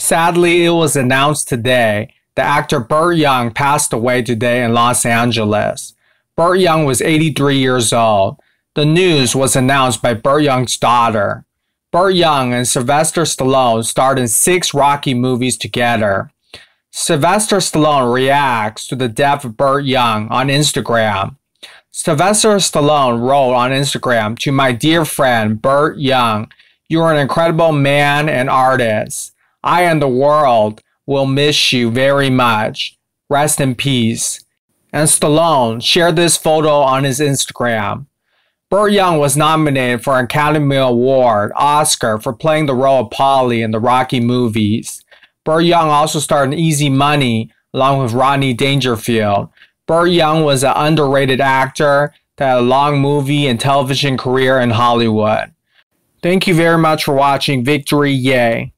Sadly, it was announced today that actor Burt Young passed away today in Los Angeles. Burt Young was 83 years old. The news was announced by Burt Young's daughter. Burt Young and Sylvester Stallone starred in 6 Rocky movies together. Sylvester Stallone reacts to the death of Burt Young on Instagram. Sylvester Stallone wrote on Instagram, "To my dear friend Burt Young, you are an incredible man and artist. I and the world will miss you very much. Rest in peace." And Stallone shared this photo on his Instagram. Burt Young was nominated for an Academy Award, Oscar, for playing the role of Paulie in the Rocky movies. Burt Young also starred in Easy Money along with Rodney Dangerfield. Burt Young was an underrated actor that had a long movie and television career in Hollywood. Thank you very much for watching Victory Yay!